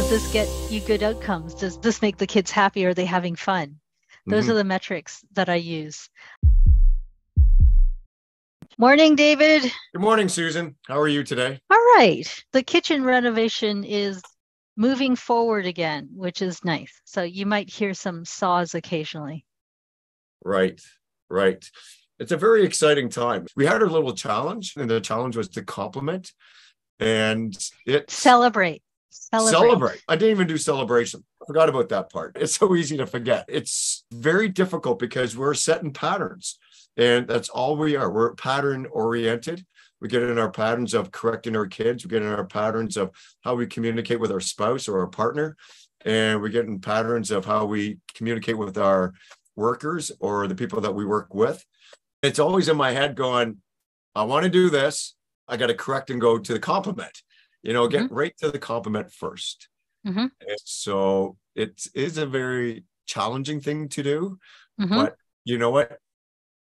Does this get you good outcomes? Does this make the kids happy? Are they having fun? Those are the metrics that I use. Morning, David. Good morning, Susan. How are you today? All right. The kitchen renovation is moving forward again, which is nice. So you might hear some saws occasionally. Right, right. It's a very exciting time. We had a little challenge, and the challenge was to compliment and celebrate. I didn't even do celebration. I forgot about that part. It's so easy to forget. It's very difficult because we're setting patterns, and that's all we are. We're pattern oriented. We get in our patterns of correcting our kids. We get in our patterns of how we communicate with our spouse or our partner. And we get in patterns of how we communicate with our workers or the people that we work with. It's always in my head going, I want to do this. I got to correct and go to the compliment. You know, get right to the compliment first. So it is a very challenging thing to do. But you know what?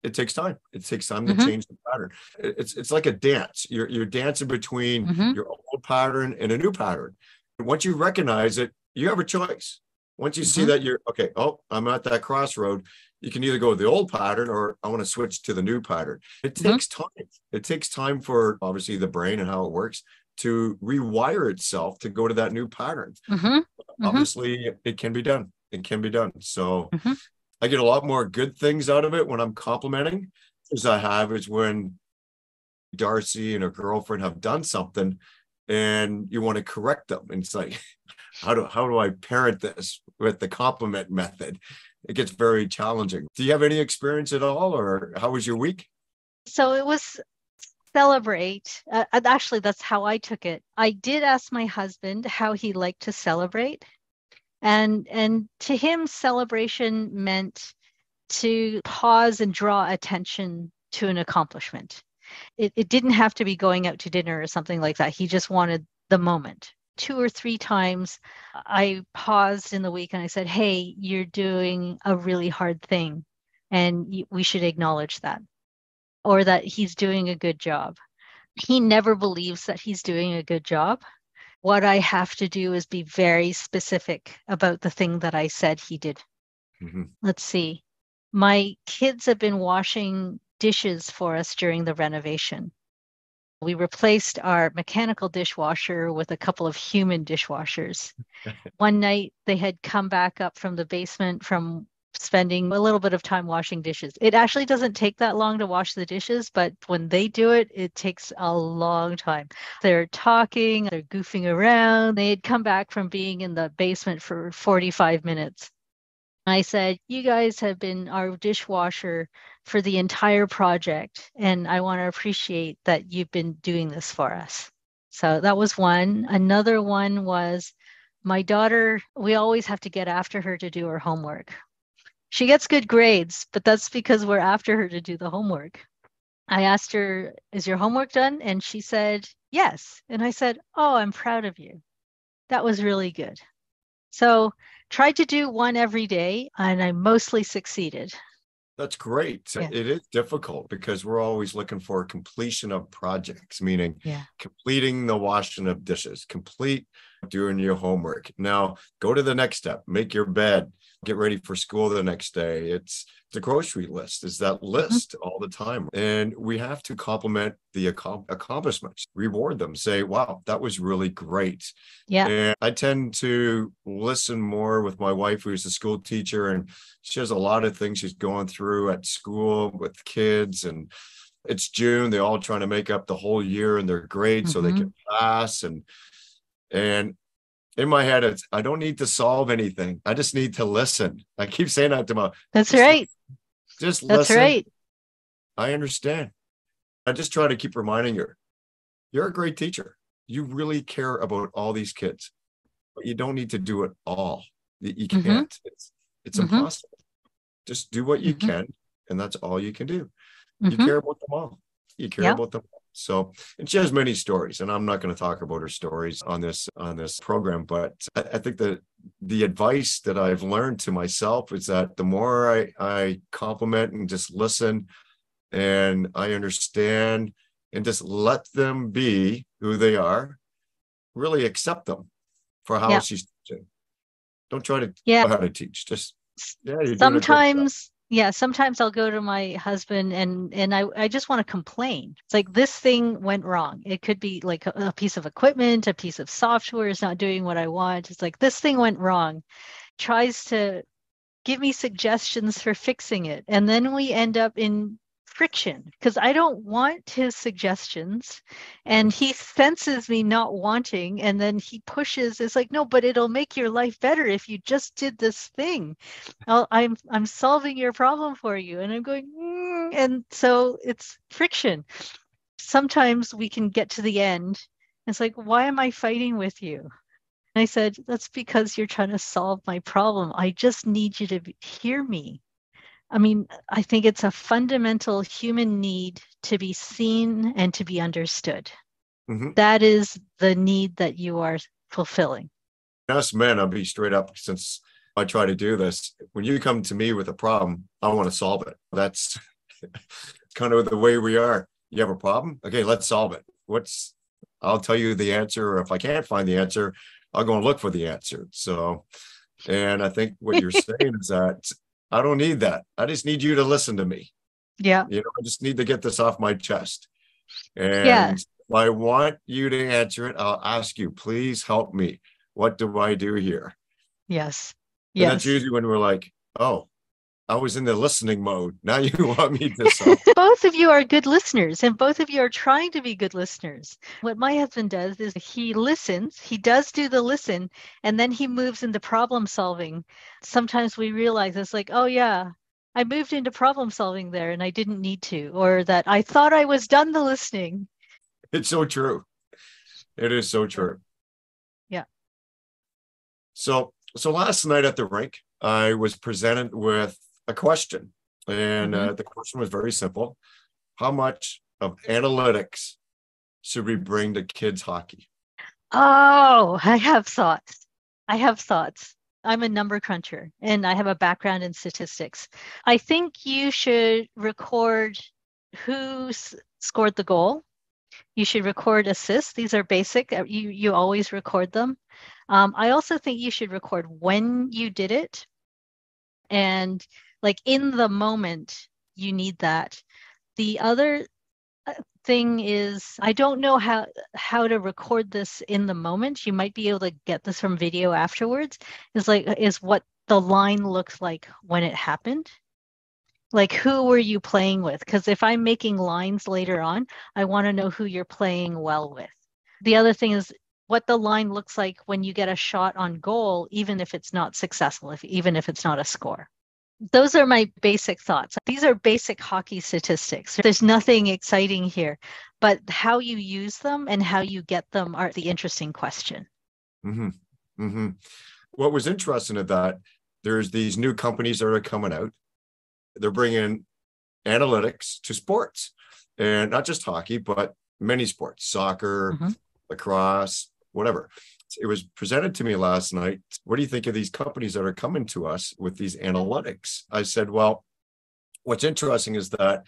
It takes time. It takes time to change the pattern. It's like a dance. You're dancing between your old pattern and a new pattern. And once you recognize it, you have a choice. Once you see that you're, okay, oh, I'm at that crossroad. You can either go with the old pattern or I want to switch to the new pattern. It takes time. It takes time for obviously the brain and how it works to rewire itself to go to that new pattern. Obviously, it can be done. It can be done. So I get a lot more good things out of it when I'm complimenting as I have is when Darcy and her girlfriend have done something and you want to correct them. And it's like, how do I parent this with the compliment method? It gets very challenging. Do you have any experience at all, or how was your week? So it was celebrate. Actually, that's how I took it. I did ask my husband how he liked to celebrate. And to him, celebration meant to pause and draw attention to an accomplishment. It didn't have to be going out to dinner or something like that. He just wanted the moment. 2 or 3 times I paused in the week and I said, hey, you're doing a really hard thing and we should acknowledge that, or that he's doing a good job. He never believes that he's doing a good job. What I have to do is be very specific about the thing that I said he did. Let's see. My kids have been washing dishes for us during the renovation. We replaced our mechanical dishwasher with a couple of human dishwashers. One night they had come back up from the basement from spending a little bit of time washing dishes. It actually doesn't take that long to wash the dishes, but when they do it, it takes a long time. They're talking, they're goofing around. They had come back from being in the basement for 45 minutes. I said, you guys have been our dishwasher for the entire project, and I want to appreciate that you've been doing this for us. So that was one. Another one was my daughter, we always have to get after her to do her homework. She gets good grades, but that's because we're after her to do the homework. I asked her, is your homework done? And she said, yes. And I said, oh, I'm proud of you. That was really good. So tried to do one every day, and I mostly succeeded. That's great. Yeah. It is difficult because we're always looking for completion of projects, meaning completing the washing of dishes, complete doing your homework. Now go to the next step, make your bed, get ready for school the next day. It's the grocery list. It's that list all the time. And we have to compliment the accomplishments, reward them, say, wow, that was really great. Yeah. And I tend to listen more with my wife, who's a school teacher, and she has a lot of things she's going through at school with kids. And it's June. They're all trying to make up the whole year in their grade so they can pass. And in my head, it's, I don't need to solve anything. I just need to listen. I keep saying that to my. That's right. Just listen. That's right. I understand. I just try to keep reminding her, you're a great teacher. You really care about all these kids, but you don't need to do it all. You can't. It's impossible. Just do what you can, and that's all you can do. You care about them all. You care about them all. So, and she has many stories, and I'm not going to talk about her stories on this program, but I think that the advice that I've learned to myself is that the more I compliment and just listen and I understand and just let them be who they are, really accept them for how she's teaching. Don't try to know how to teach. Just sometimes. Yeah, sometimes I'll go to my husband and I just want to complain. It's like, this thing went wrong. It could be like a piece of equipment, a piece of software is not doing what I want. It's like, this thing went wrong. Tries to give me suggestions for fixing it. And then we end up in friction because I don't want his suggestions. And he senses me not wanting. And then he pushes. It's like, no, but it'll make your life better if you just did this thing. I'm solving your problem for you. And I'm going, and so it's friction. Sometimes we can get to the end. It's like, why am I fighting with you? And I said, that's because you're trying to solve my problem. I just need you to hear me. I mean, I think it's a fundamental human need to be seen and to be understood. Mm-hmm. That is the need that you are fulfilling. Us men, I'll be straight up, since I try to do this. When you come to me with a problem, I want to solve it. That's kind of the way we are. You have a problem? Okay, let's solve it. I'll tell you the answer. Or if I can't find the answer, I'll go and look for the answer. So, and I think what you're saying is that I don't need that. I just need you to listen to me. Yeah. You know, I just need to get this off my chest. And if I want you to answer it, I'll ask you, please help me. What do I do here? Yes. And that's usually when we're like, oh, I was in the listening mode. Now you want me to solve. Both of you are good listeners, and both of you are trying to be good listeners. What my husband does is he listens, he does do the listen, and then he moves into problem solving. Sometimes we realize it's like, oh yeah, I moved into problem solving there and I didn't need to, or that I thought I was done the listening. It's so true. It is so true. Yeah. So last night at the rink, I was presented with a question. And the question was very simple. How much of analytics should we bring to kids' hockey? Oh, I have thoughts. I'm a number cruncher and I have a background in statistics. I think you should record who scored the goal. You should record assists. These are basic. You always record them. I also think you should record when you did it. And like in the moment, you need that. The other thing is, I don't know how to record this in the moment. You might be able to get this from video afterwards. Is what the line looked like when it happened. Like, who were you playing with? Because if I'm making lines later on, I want to know who you're playing well with. The other thing is what the line looks like when you get a shot on goal, even if it's not successful, even if it's not a score. Those are my basic thoughts. These are basic hockey statistics. There's nothing exciting here, but how you use them and how you get them are the interesting question. Mm-hmm. Mm-hmm. What was interesting at that, there's these new companies that are coming out. They're bringing analytics to sports, and not just hockey, but many sports, soccer, lacrosse, whatever. It was presented to me last night. What do you think of these companies that are coming to us with these analytics? I said, well, what's interesting is that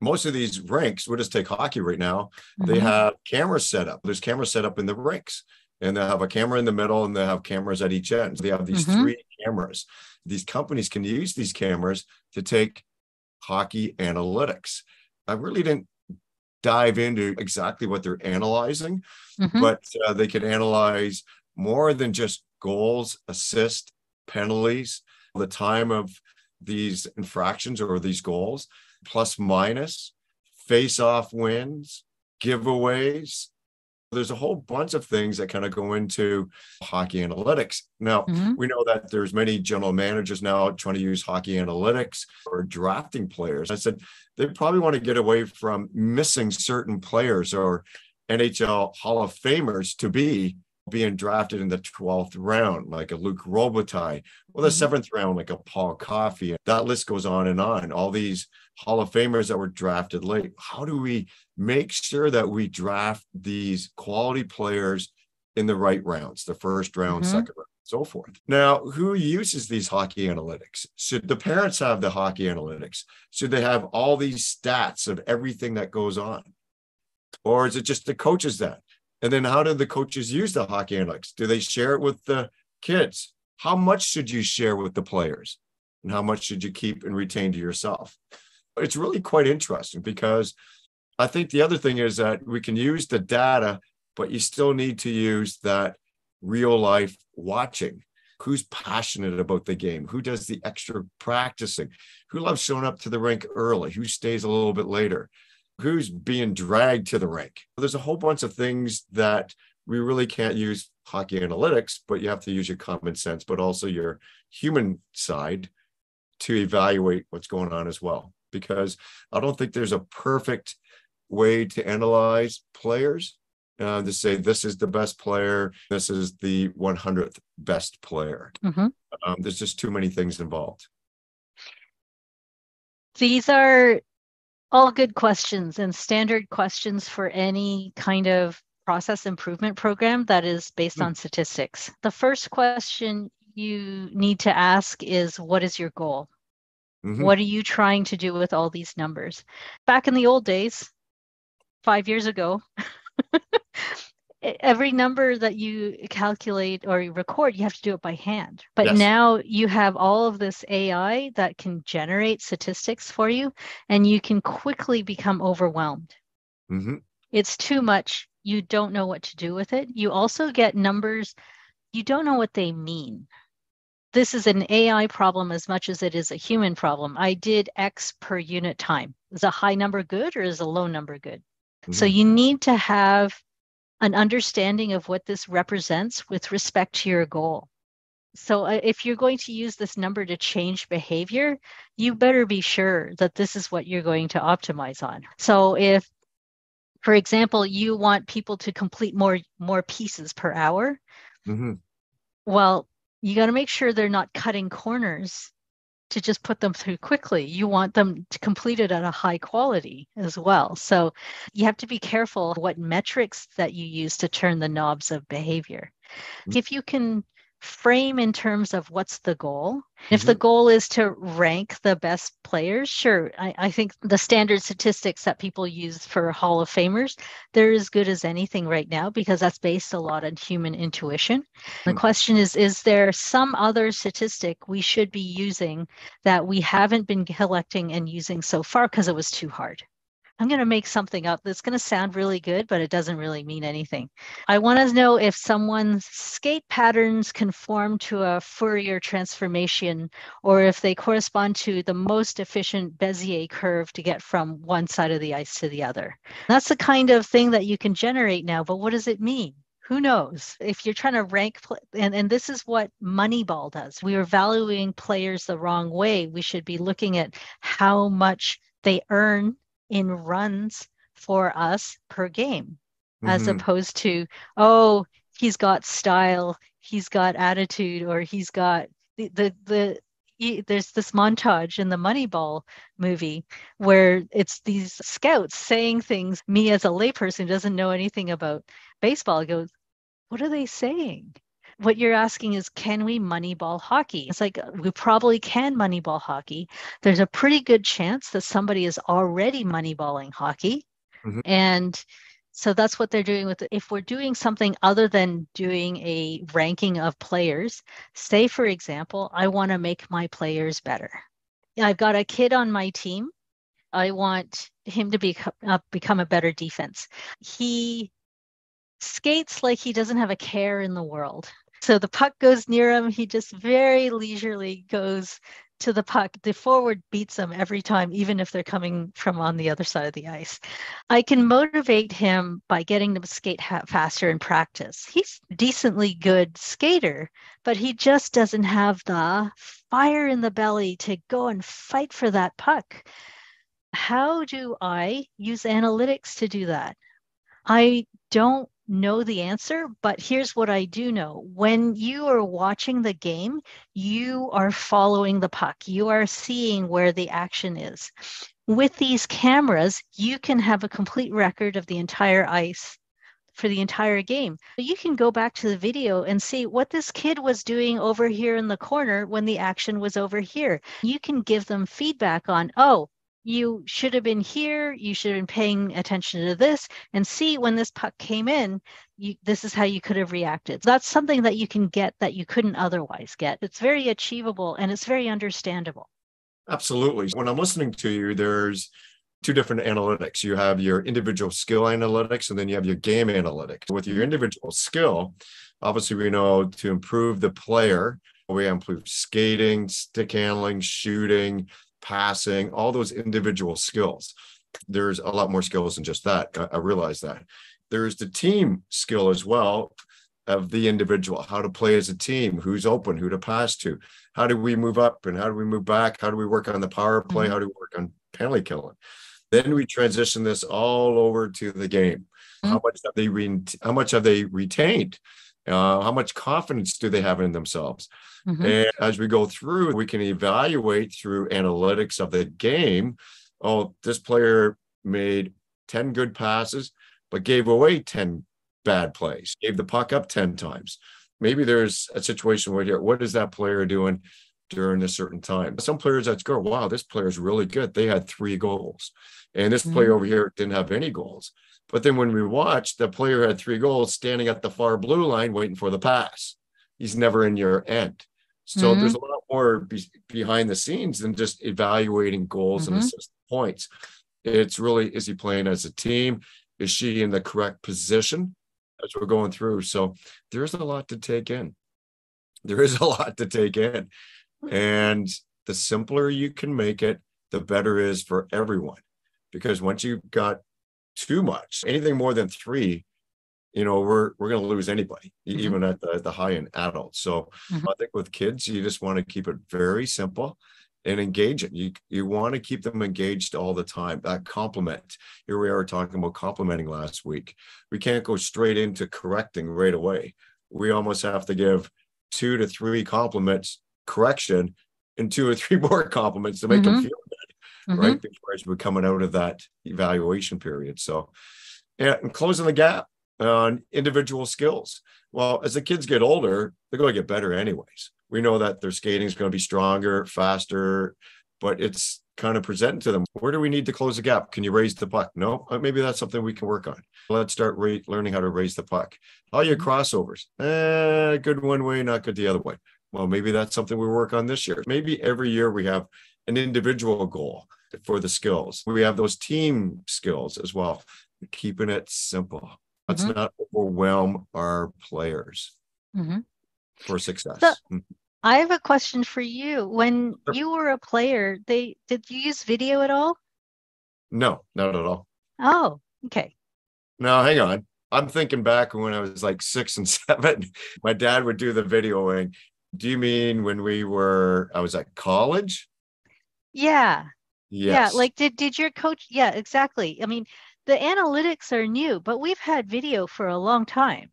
most of these rinks, we'll just take hockey right now, they have cameras set up. There's cameras set up in the rinks, and they have a camera in the middle and they have cameras at each end. They have these three cameras. These companies can use these cameras to take hockey analytics. I really didn't dive into exactly what they're analyzing, but they could analyze more than just goals, assists, penalties, the time of these infractions or these goals, plus minus, face-off wins, giveaways. There's a whole bunch of things that kind of go into hockey analytics. Now, we know that there's many general managers now trying to use hockey analytics for drafting players. I said, they probably want to get away from missing certain players or NHL Hall of Famers to be being drafted in the 12th round, like a Luke Robitaille, or the 7th round, like a Paul Coffey. That list goes on. All these Hall of Famers that were drafted late. How do we make sure that we draft these quality players in the right rounds, the first round, second round, so forth? Now, who uses these hockey analytics? Should the parents have the hockey analytics? Should they have all these stats of everything that goes on? Or is it just the coaches that? And then how do the coaches use the hockey analytics? Do they share it with the kids? How much should you share with the players? And how much should you keep and retain to yourself? It's really quite interesting, because I think the other thing is that we can use the data, but you still need to use that real life watching. Who's passionate about the game? Who does the extra practicing? Who loves showing up to the rink early? Who stays a little bit later? Who's being dragged to the rink? There's a whole bunch of things that we really can't use hockey analytics, but you have to use your common sense, but also your human side to evaluate what's going on as well. Because I don't think there's a perfect way to analyze players to say this is the best player, this is the 100th best player. Mm-hmm. There's just too many things involved. These are all good questions and standard questions for any kind of process improvement program that is based on statistics. The first question you need to ask is, what is your goal? Mm-hmm. What are you trying to do with all these numbers? Back in the old days, 5 years ago, every number that you calculate or you record, you have to do it by hand. But Now you have all of this AI that can generate statistics for you, and you can quickly become overwhelmed. Mm-hmm. It's too much. You don't know what to do with it. You also get numbers. You don't know what they mean. This is an AI problem as much as it is a human problem. I did X per unit time. Is a high number good or is a low number good? Mm-hmm. So you need to have an understanding of what this represents with respect to your goal. So if you're going to use this number to change behavior, you better be sure that this is what you're going to optimize on. So if, for example, you want people to complete more pieces per hour, mm-hmm. well, you got to make sure they're not cutting corners to just put them through quickly. You want them to complete it at a high quality as well. So you have to be careful what metrics that you use to turn the knobs of behavior. Mm-hmm. If you can frame in terms of what's the goal, if mm-hmm. the goal is to rank the best players, sure, I think the standard statistics that people use for Hall of Famers, they're as good as anything right now, because that's based a lot on human intuition. Mm-hmm. The question is there some other statistic we should be using that we haven't been collecting and using so far because it was too hard? I'm going to make something up that's going to sound really good, but it doesn't really mean anything. I want to know if someone's skate patterns conform to a Fourier transformation, or if they correspond to the most efficient Bezier curve to get from one side of the ice to the other. That's the kind of thing that you can generate now, but what does it mean? Who knows? If you're trying to rank, and this is what Moneyball does. We are valuing players the wrong way. We should be looking at how much they earn in runs for us per game, mm-hmm. as opposed to, oh, he's got style, he's got attitude, or he's got there's this montage in the Moneyball movie where it's these scouts saying things. Me as a layperson who doesn't know anything about baseball goes, what are they saying? What you're asking is, can we Moneyball hockey? It's like, we probably can Moneyball hockey. There's a pretty good chance that somebody is already Moneyballing hockey. Mm-hmm. And so that's what they're doing with it. If we're doing something other than doing a ranking of players, say, for example, I want to make my players better. I've got a kid on my team. I want him to become a better defense. He skates like he doesn't have a care in the world. So the puck goes near him. He just very leisurely goes to the puck. The forward beats him every time, even if they're coming from on the other side of the ice. I can motivate him by getting him to skate faster in practice. He's a decently good skater, but he just doesn't have the fire in the belly to go and fight for that puck. How do I use analytics to do that? I don't know the answer, but here's what I do know. When you are watching the game, you are following the puck. You are seeing where the action is. With these cameras, you can have a complete record of the entire ice for the entire game. You can go back to the video and see what this kid was doing over here in the corner when the action was over here. You can give them feedback on, oh, you should have been here, you should have been paying attention to this, and see when this puck came in, this is how you could have reacted. That's something that you can get that you couldn't otherwise get. It's very achievable and it's very understandable. Absolutely. When I'm listening to you, there's two different analytics. You have your individual skill analytics, and then you have your game analytics. With your individual skill, obviously we know to improve the player, we improve skating, stick handling, shooting, passing, all those individual skills. There's a lot more skills than just that. I realize that. There's the team skill as well of the individual, how to play as a team, who's open, who to pass to, how do we move up and how do we move back, how do we work on the power play, how do we work on penalty killing. Then we transition this all over to the game. How much have they retained? How much confidence do they have in themselves? Mm-hmm. And as we go through, we can evaluate through analytics of the game. Oh, this player made 10 good passes, but gave away 10 bad plays, gave the puck up 10 times. Maybe there's a situation where what is that player doing during a certain time? Some players that go, wow, this player is really good. They had 3 goals. And this player over here didn't have any goals. But then when we watched, the player had 3 goals standing at the far blue line waiting for the pass. He's never in your end. So there's a lot more behind the scenes than just evaluating goals and assist points. It's really, is he playing as a team? Is she in the correct position as we're going through? So there's a lot to take in. And the simpler you can make it, the better it is for everyone. Because once you've got too much, anything more than 3, we're going to lose anybody, even at the high end adults. So I think with kids, you just want to keep it very simple and engaging. You want to keep them engaged all the time. That compliment, here we are talking about complimenting last week. We can't go straight into correcting right away. We almost have to give 2 to 3 compliments correction and 2 or 3 more compliments to make them feel right before we're coming out of that evaluation period. So, and closing the gap on individual skills. Well, as the kids get older, they're going to get better anyways. We know that their skating is going to be stronger, faster, but it's kind of presented to them. Where do we need to close the gap? Can you raise the puck? No, maybe that's something we can work on. Let's start learning how to raise the puck. How are your crossovers? Good one way, not good the other way. Well, maybe that's something we work on this year. Maybe every year we have an individual goal for the skills. We have those team skills as well. Keeping it simple. Let's not overwhelm our players for success. So, I have a question for you. When you were a player, did you use video at all? No, not at all. Oh, okay. No, hang on. I'm thinking back when I was like 6 and 7, my dad would do the videoing. Do you mean when I was at college? Yeah. Yes. Yeah. Like, did your coach? Yeah, exactly. I mean, the analytics are new, but we've had video for a long time.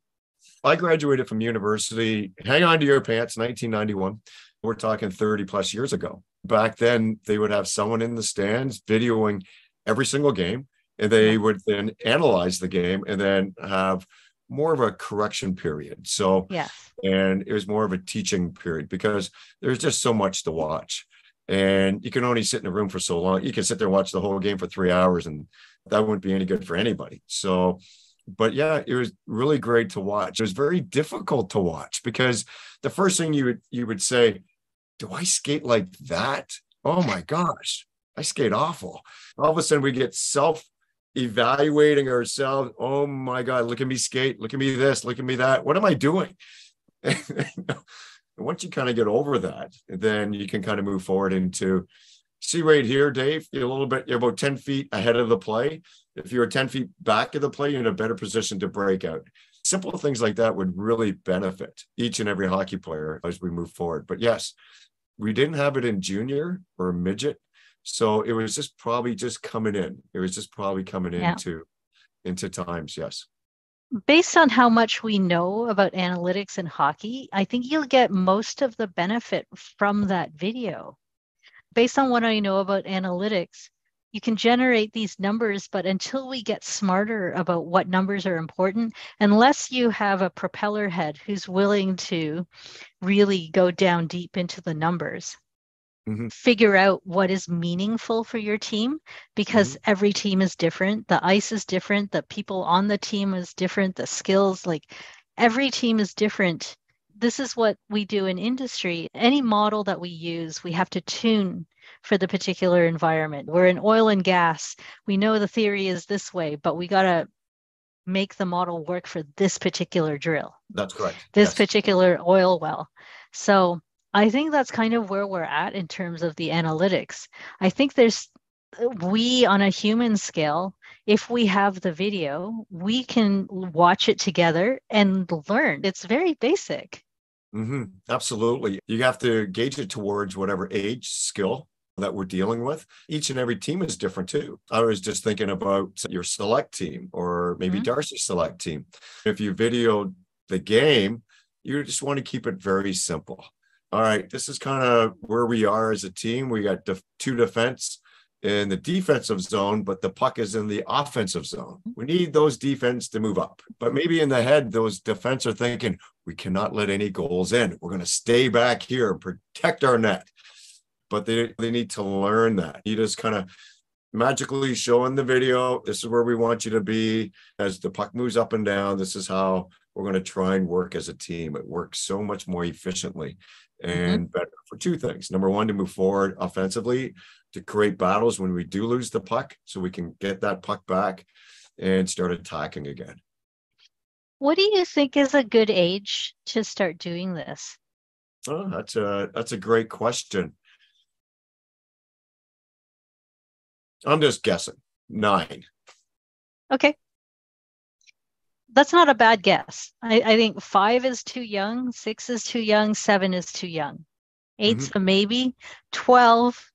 I graduated from university. Hang on to your pants, 1991. We're talking 30 plus years ago. Back then, they would have someone in the stands videoing every single game, and they would then analyze the game and then have more of a correction period. So, and it was more of a teaching period because there's just so much to watch. And you can only sit in a room for so long. You can sit there and watch the whole game for 3 hours, and that wouldn't be any good for anybody. So, but yeah, it was really great to watch. It was very difficult to watch because the first thing you would say, do I skate like that? Oh my gosh, I skate awful. All of a sudden we get self-evaluating ourselves. Oh my God, look at me skate. Look at me this, look at me that. What am I doing? Once you kind of get over that, then you can kind of move forward into, see right here, Dave, you're a little bit, you're about 10 feet ahead of the play. If you're 10 feet back of the play, you're in a better position to break out. Simple things like that would really benefit each and every hockey player as we move forward. But yes, we didn't have it in junior or midget. So it was just probably just coming in. It was just probably coming into times. Yes. Based on how much we know about analytics in hockey, I think you'll get most of the benefit from that video. Based on what I know about analytics, you can generate these numbers, but until we get smarter about what numbers are important, unless you have a propeller head who's willing to really go down deep into the numbers, figure out what is meaningful for your team, because every team is different. The ice is different. The people on the team is different. The skills, like every team is different. This is what we do in industry. Any model that we use, we have to tune for the particular environment. We're in oil and gas. We know the theory is this way, but we got to make the model work for this particular drill. That's correct. This particular oil well. So I think that's kind of where we're at in terms of the analytics. I think there's, we on a human scale, if we have the video, we can watch it together and learn. It's very basic. Mm-hmm. Absolutely. You have to gauge it towards whatever age, skill that we're dealing with. Each and every team is different too. I was just thinking about your select team or maybe Darcy's select team. If you videoed the game, you just want to keep it very simple. All right, this is kind of where we are as a team. We got two defense in the defensive zone, but the puck is in the offensive zone. We need those defense to move up. But maybe in the head, those defense are thinking, we cannot let any goals in. We're going to stay back here and protect our net. But they need to learn that. You just kind of magically show in the video, this is where we want you to be. As the puck moves up and down, this is how we're going to try and work as a team. It works so much more efficiently and better for two things. Number one, to move forward offensively, to create battles when we do lose the puck, so we can get that puck back and start attacking again. What do you think is a good age to start doing this? Oh, that's a great question. I'm just guessing 9. Okay. That's not a bad guess. I think 5 is too young, 6 is too young, 7 is too young, 8's a maybe, 12,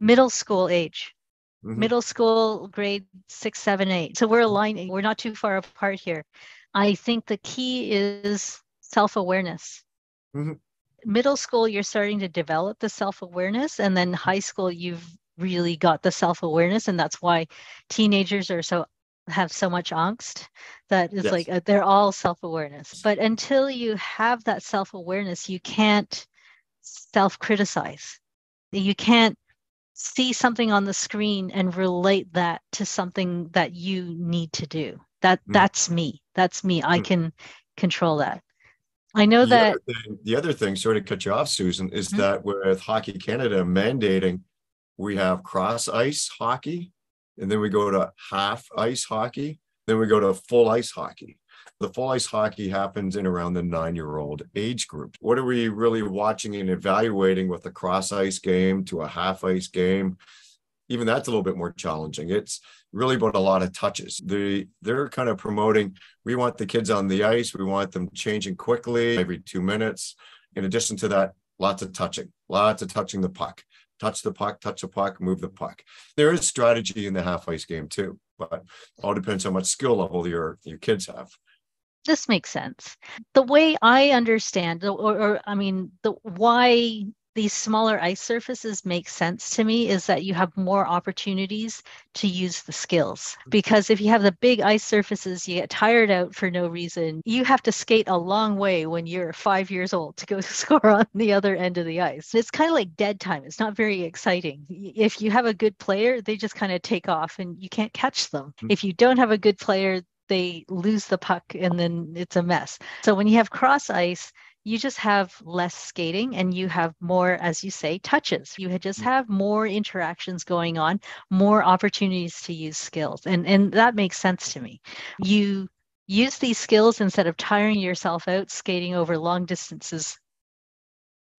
middle school age, middle school grade 6, 7, 8. So we're aligning, we're not too far apart here. I think the key is self-awareness. Middle school, you're starting to develop the self-awareness, and then high school, you've really got the self-awareness, and that's why teenagers are have so much angst, that it's like they're all self-awareness. But until you have that self-awareness, you can't self-criticize. You can't see something on the screen and relate that to something that you need to do. That's me. I can control that. I know that. The other thing, sorry to cut you off, Susan, is that with Hockey Canada mandating, we have cross-ice hockey, and then we go to half-ice hockey, then we go to full-ice hockey. The full-ice hockey happens in around the 9-year-old age group. What are we really watching and evaluating with a cross-ice game to a half-ice game? Even that's a little bit more challenging. It's really about a lot of touches. They're kind of promoting, we want the kids on the ice, we want them changing quickly every 2 minutes. In addition to that, lots of touching the puck. Touch the puck, move the puck. There is strategy in the half-ice game too, but it all depends how much skill level your kids have. This makes sense. The way I understand, why these smaller ice surfaces make sense to me is that you have more opportunities to use the skills. Because if you have the big ice surfaces, you get tired out for no reason. You have to skate a long way when you're 5 years old to go score on the other end of the ice. It's kind of like dead time. It's not very exciting. If you have a good player, they just kind of take off and you can't catch them. If you don't have a good player, they lose the puck and then it's a mess. So when you have cross ice, you just have less skating and you have more, as you say, touches. You just have more interactions going on, more opportunities to use skills. And that makes sense to me. You use these skills instead of tiring yourself out skating over long distances.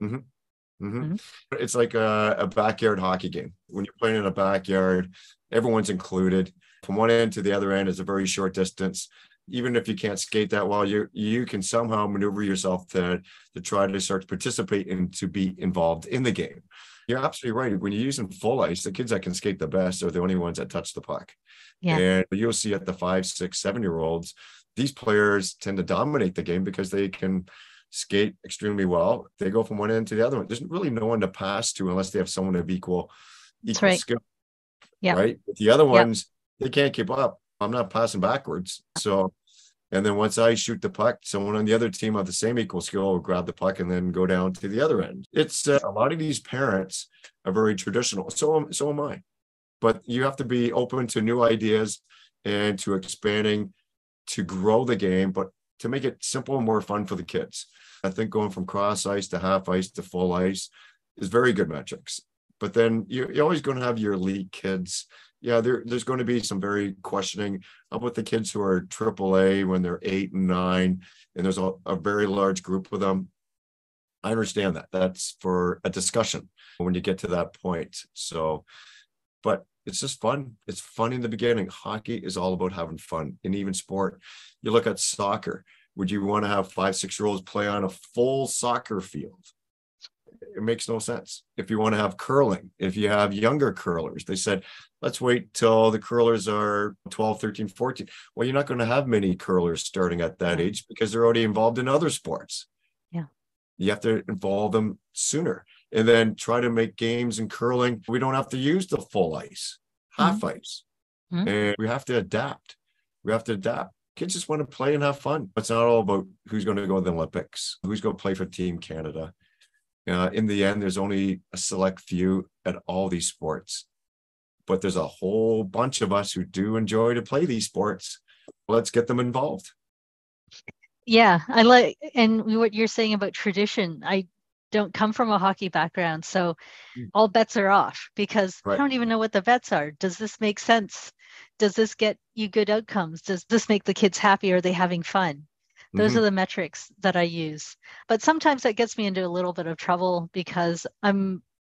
It's like a backyard hockey game. When you're playing in a backyard, everyone's included. From one end to the other end is a very short distance. Even if you can't skate that well, you can somehow maneuver yourself to try to start to participate and to be involved in the game. You're absolutely right. When you're using full ice, the kids that can skate the best are the only ones that touch the puck. Yeah. And you'll see at the 5, 6, 7-year-olds, these players tend to dominate the game because they can skate extremely well. They go from one end to the other one. There's really no one to pass to unless they have someone of equal skill. Yeah. Right? But the other ones, they can't keep up. I'm not passing backwards. So And then once I shoot the puck, someone on the other team of the same equal skill will grab the puck and then go down to the other end. It's a lot of these parents are very traditional. So am I. But you have to be open to new ideas and to expanding, to grow the game, but to make it simple and more fun for the kids. I think going from cross ice to half ice to full ice is very good metrics. But then you're always going to have your elite kids. Yeah, there's going to be some very questioning. How about the kids who are AAA when they're 8 and 9, and there's a very large group with them? I understand that. That's for a discussion when you get to that point. So, but it's just fun. It's fun in the beginning. Hockey is all about having fun, and even sport. You look at soccer. Would you want to have 5-6-year-olds play on a full soccer field? It makes no sense. If you want to have curling, if you have younger curlers, they said, let's wait till the curlers are 12, 13, 14. Well, you're not going to have many curlers starting at that age because they're already involved in other sports. Yeah. You have to involve them sooner and then try to make games in curling. We don't have to use the full ice, half ice. Mm-hmm. And we have to adapt. We have to adapt. Kids just want to play and have fun. It's not all about who's going to go to the Olympics, who's going to play for Team Canada. In the end, there's only a select few at all these sports, but there's a whole bunch of us who do enjoy to play these sports. Let's get them involved. Yeah, I like, and what you're saying about tradition, I don't come from a hockey background, so all bets are off because I don't even know what the bets are. Does this make sense? Does this get you good outcomes? Does this make the kids happy? Are they having fun? Those are the metrics that I use. But sometimes that gets me into a little bit of trouble because I'll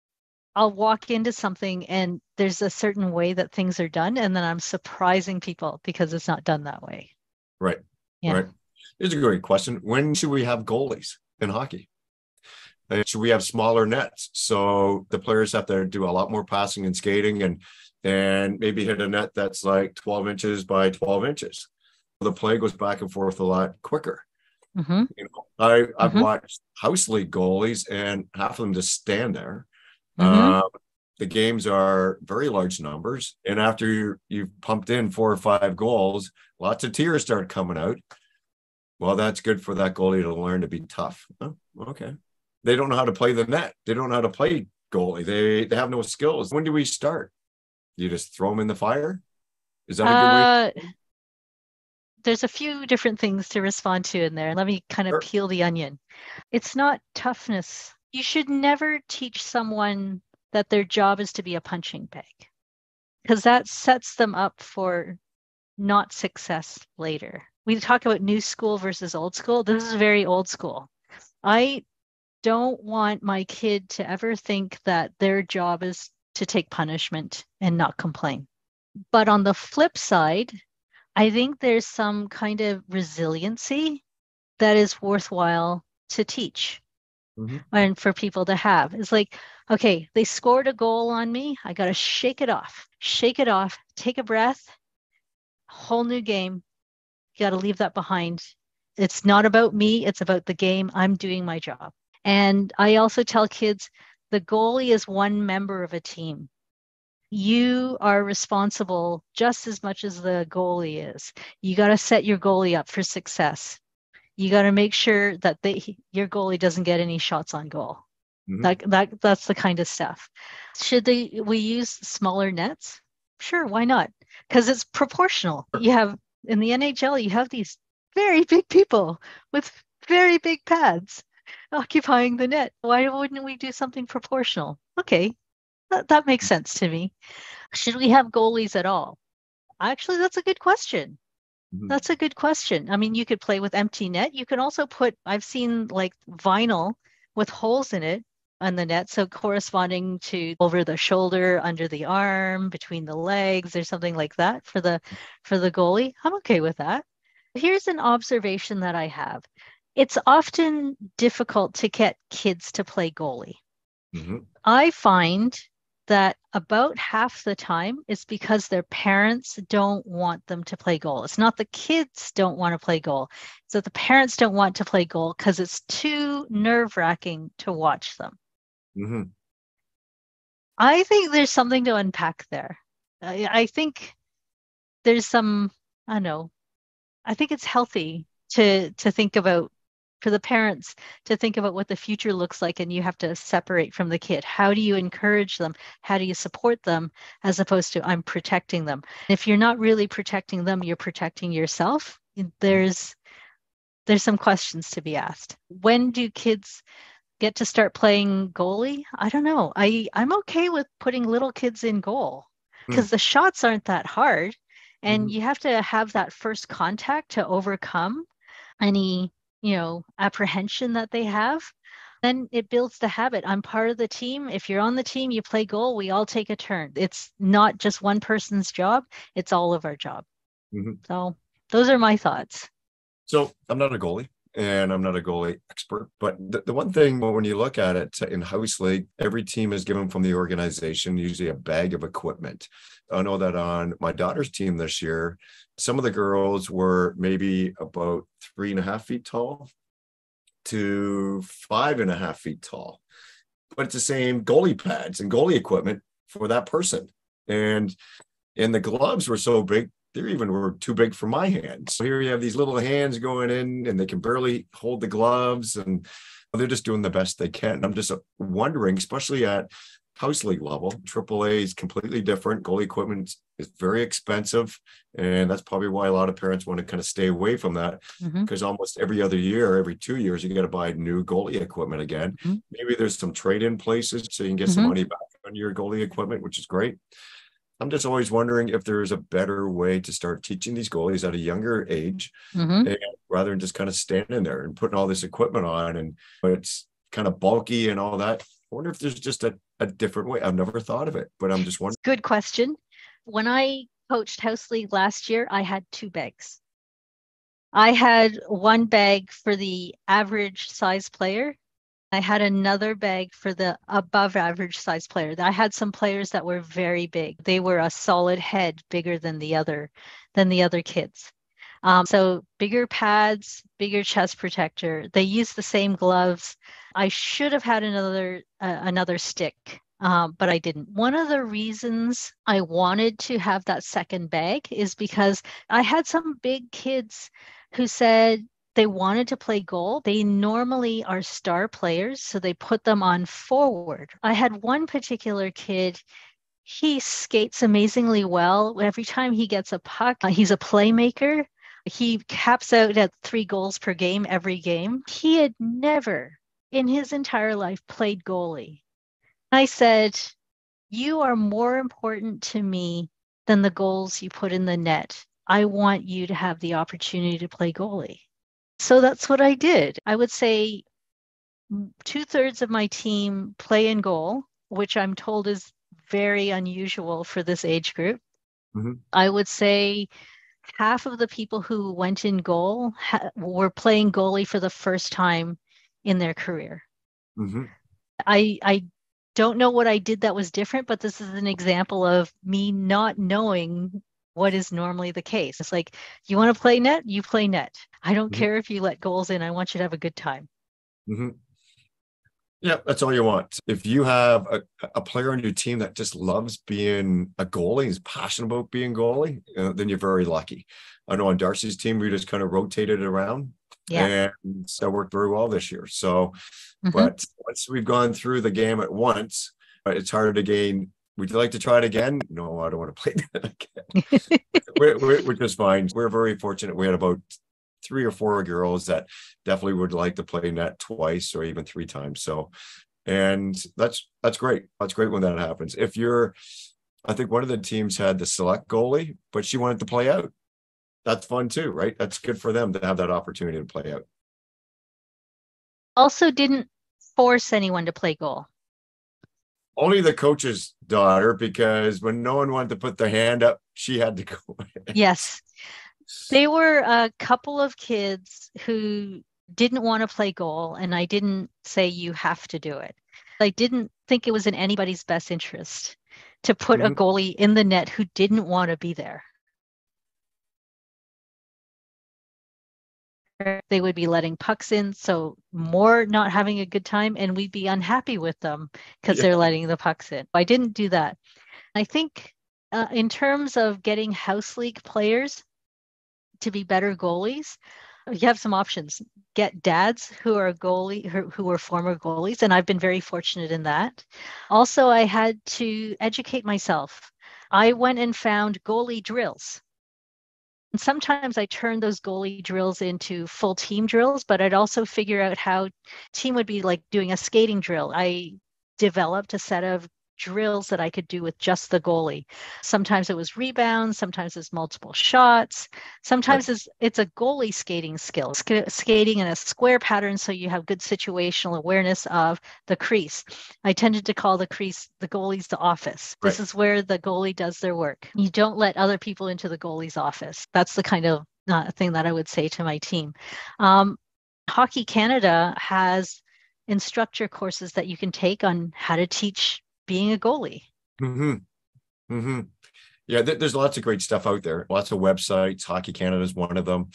walk into something and there's a certain way that things are done. And then I'm surprising people because it's not done that way. Right. Yeah. Right. Here's a great question. When should we have goalies in hockey? Should we have smaller nets? So the players have to do a lot more passing and skating and maybe hit a net that's like 12 inches by 12 inches. The play goes back and forth a lot quicker. Mm-hmm. You know, I've watched house league goalies and half of them just stand there. The games are very large numbers. And after you've pumped in 4 or 5 goals, lots of tears start coming out. Well, that's good for that goalie to learn to be tough. Oh, okay. They don't know how to play the net. They don't know how to play goalie. They have no skills. When do we start? You just throw them in the fire? Is that a good way? There's a few different things to respond to in there. Let me kind of peel the onion. It's not toughness. You should never teach someone that their job is to be a punching bag because that sets them up for not success later. We talk about new school versus old school. This is very old school. I don't want my kid to ever think that their job is to take punishment and not complain. But on the flip side, I think there's some kind of resiliency that is worthwhile to teach and for people to have. It's like, okay, they scored a goal on me. I got to shake it off, take a breath, whole new game. You got to leave that behind. It's not about me. It's about the game. I'm doing my job. And I also tell kids the goalie is one member of a team. You are responsible just as much as the goalie is. You got to set your goalie up for success. You got to make sure that your goalie doesn't get any shots on goal. That's the kind of stuff. Should we use smaller nets? Sure, why not? Because it's proportional. You have in the NHL, you have these very big people with very big pads occupying the net. Why wouldn't we do something proportional? Okay. That makes sense to me. Should we have goalies at all? Actually, that's a good question. That's a good question. I mean, you could play with empty net. You can also put, I've seen like vinyl with holes in it on the net. So corresponding to over the shoulder, under the arm, between the legs or something like that for the goalie. I'm okay with that. Here's an observation that I have. It's often difficult to get kids to play goalie. I find that about half the time it's because their parents don't want them to play goal. It's not the kids don't want to play goal. It's that the parents don't want to play goal because it's too nerve-wracking to watch them. I think there's something to unpack there. I think there's some, I don't know, I think it's healthy to think about, for the parents to think about what the future looks like, and you have to separate from the kid. How do you encourage them? How do you support them, as opposed to I'm protecting them? If you're not really protecting them, you're protecting yourself. There's some questions to be asked. When do kids get to start playing goalie? I don't know. I'm okay with putting little kids in goal because the shots aren't that hard. And you have to have that first contact to overcome any, apprehension that they have. Then it builds the habit. I'm part of the team. If you're on the team, you play goal. We all take a turn. It's not just one person's job. It's all of our job. Mm-hmm. So those are my thoughts. So I'm not a goalie, and I'm not a goalie expert, but the one thing when you look at it in house league, every team is given from the organization usually a bag of equipment. I know that on my daughter's team this year, some of the girls were maybe about 3.5 feet tall to 5.5 feet tall, but it's the same goalie pads and goalie equipment for that person. And the gloves were so big, they even were too big for my hands. So here you have these little hands going in and they can barely hold the gloves, and they're just doing the best they can. I'm just wondering, especially at house league level, AAA is completely different. Goalie equipment is very expensive. And that's probably why a lot of parents want to kind of stay away from that, because almost every other year, every 2 years, you got to buy new goalie equipment again. Mm-hmm. Maybe there's some trade-in places so you can get some money back on your goalie equipment, which is great. I'm just always wondering if there's a better way to start teaching these goalies at a younger age, and rather than just kind of standing there and putting all this equipment on, and it's kind of bulky and all that. I wonder if there's just a different way. I've never thought of it, but I'm just wondering. Good question. When I coached house league last year, I had two bags. I had one bag for the average size player. I had another bag for the above average size player. I had some players that were very big. They were a solid head bigger than the other kids. So bigger pads, bigger chest protector. They used the same gloves. I should have had another stick, but I didn't. One of the reasons I wanted to have that second bag is because I had some big kids who said they wanted to play goal. They normally are star players, so they put them on forward. I had one particular kid, he skates amazingly well. Every time he gets a puck, he's a playmaker. He caps out at 3 goals per game every game. He had never in his entire life played goalie. I said, "You are more important to me than the goals you put in the net. I want you to have the opportunity to play goalie." So that's what I did. I would say 2/3 of my team play in goal, which I'm told is very unusual for this age group. I would say half of the people who went in goal were playing goalie for the first time in their career. I don't know what I did that was different, but this is an example of me not knowing what is normally the case. It's like, you want to play net? You play net. I don't care if you let goals in. I want you to have a good time. Yeah, that's all you want. If you have a player on your team that just loves being a goalie, is passionate about being goalie, then you're very lucky. I know on Darcy's team, we just kind of rotated around. Yeah. And that worked very well this year. So, but once we've gone through the gamut once, it's hard to gain. Would you like to try it again? No, I don't want to play that again. We're just fine. We're very fortunate. We had about 3 or 4 girls that definitely would like to play net twice or even 3 times. So, and that's great. That's great when that happens. If you're, I think one of the teams had the select goalie, but she wanted to play out. That's fun too, right? That's good for them to have that opportunity to play out. Also didn't force anyone to play goal. Only the coach's daughter, because when no one wanted to put their hand up, she had to go. Yes. They were a couple of kids who didn't want to play goal, and I didn't say you have to do it. I didn't think it was in anybody's best interest to put a goalie in the net who didn't want to be there. They would be letting pucks in, so more not having a good time, and we'd be unhappy with them because they're letting the pucks in. I didn't do that. I think in terms of getting house league players to be better goalies, you have some options. Get dads who are former goalies, and I've been very fortunate in that. Also, I had to educate myself. I went and found goalie drills. And sometimes I turned those goalie drills into full team drills, but I'd also figure out how team would be like doing a skating drill. I developed a set of drills that I could do with just the goalie. Sometimes it was rebounds, sometimes it's multiple shots, sometimes it's a goalie skating skill, skating in a square pattern so you have good situational awareness of the crease. I tended to call the crease the goalie's the office. This is where the goalie does their work. You don't let other people into the goalie's office. That's the kind of thing that I would say to my team. Hockey Canada has instructor courses that you can take on how to teach being a goalie. Mm-hmm. Mm-hmm. Yeah, there's lots of great stuff out there. Lots of websites. Hockey Canada is one of them.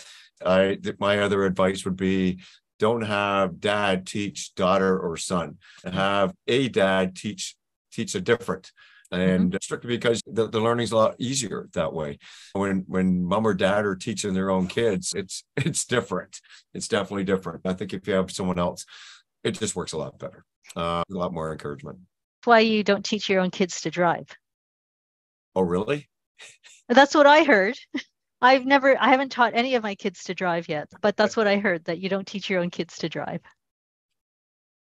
My other advice would be, don't have dad teach daughter or son. Have a dad teach a different. And strictly because the learning's a lot easier that way. When mom or dad are teaching their own kids, it's different. It's definitely different. I think if you have someone else, it just works a lot better. A lot more encouragement. Why you don't teach your own kids to drive. Oh, really? That's what I heard. I haven't taught any of my kids to drive yet, but that's what I heard, that you don't teach your own kids to drive.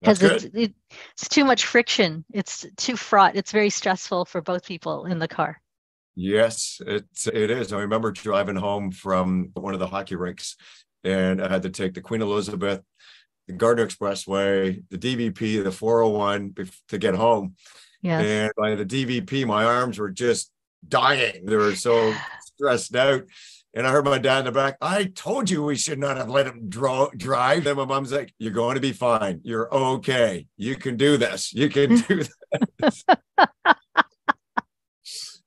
Because it's too much friction. It's too fraught. It's very stressful for both people in the car. Yes, it is. I remember driving home from one of the hockey rinks, and I had to take the Queen Elizabeth, the Gardner Expressway, the DVP, the 401 to get home. Yes. And by the DVP, my arms were just dying. They were so stressed out. And I heard my dad in the back, I told you we should not have let him drive. Then my mom's like, you're going to be fine. You're okay. You can do this. You can do this.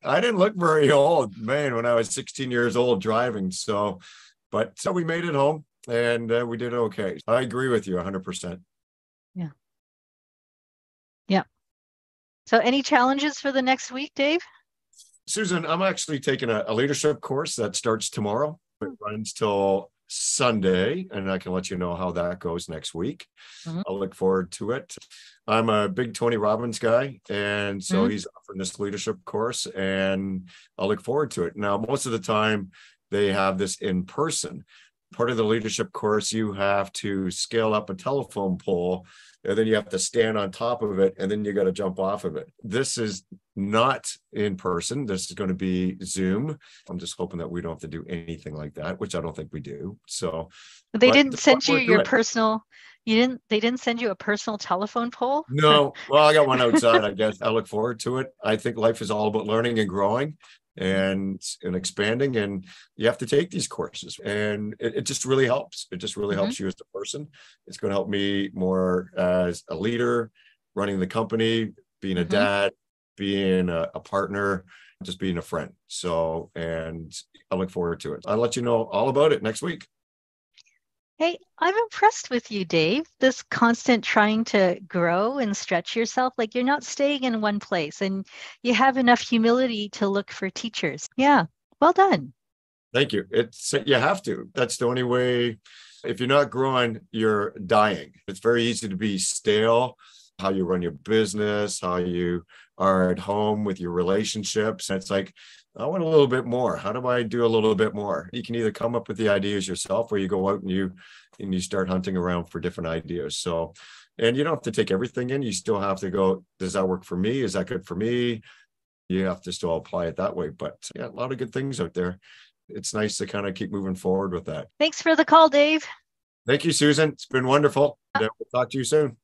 I didn't look very old, man, when I was 16 years old driving. So we made it home. And we did okay. I agree with you 100%. Yeah. Yeah. So any challenges for the next week, Dave? Susan, I'm actually taking a leadership course that starts tomorrow. It runs till Sunday, and I can let you know how that goes next week. Mm-hmm. I'll look forward to it. I'm a big Tony Robbins guy, and so he's offering this leadership course, and I'll look forward to it. Now, most of the time, they have this in person. Part of the leadership course, you have to scale up a telephone pole, and then you have to stand on top of it, and then you got to jump off of it. This is not in person. This is going to be Zoom. I'm just hoping that we don't have to do anything like that, which I don't think we do. So they didn't send you your personal. They didn't send you a personal telephone pole? No. Well, I got one outside, I guess. I look forward to it. I think life is all about learning and growing and expanding, and you have to take these courses, and it just really helps. It just really helps you as a person. It's going to help me more as a leader, running the company, being a dad, being a partner, just being a friend. So, and I look forward to it. I'll let you know all about it next week. Hey, I'm impressed with you, Dave, this constant trying to grow and stretch yourself. Like, you're not staying in one place, and you have enough humility to look for teachers. Yeah. Well done. Thank you. You have to. That's the only way. If you're not growing, you're dying. It's very easy to be stale, how you run your business, how you are at home with your relationships. It's like, I want a little bit more. How do I do a little bit more? You can either come up with the ideas yourself, or you go out and you start hunting around for different ideas. So, and you don't have to take everything in. You still have to go, does that work for me? Is that good for me? You have to still apply it that way. But yeah, a lot of good things out there. It's nice to kind of keep moving forward with that. Thanks for the call, Dave. Thank you, Susan. It's been wonderful. We'll talk to you soon.